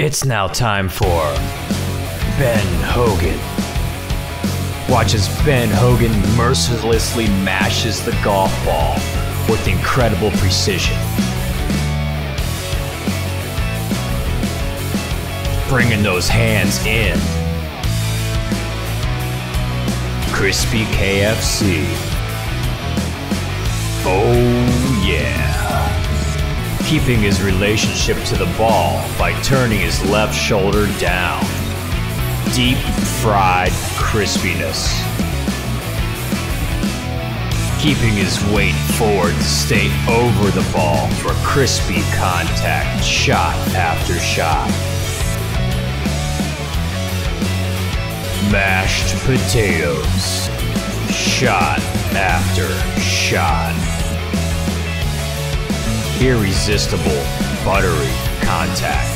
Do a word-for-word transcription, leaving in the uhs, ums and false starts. It's now time for Ben Hogan. Watch as Ben Hogan mercilessly mashes the golf ball with incredible precision, bringing those hands in. Crispy K F C. Oh yeah. Keeping his relationship to the ball by turning his left shoulder down. Deep fried crispiness. Keeping his weight forward to stay over the ball for crispy contact shot after shot. Mashed potatoes. Shot after shot. Irresistible, buttery contact.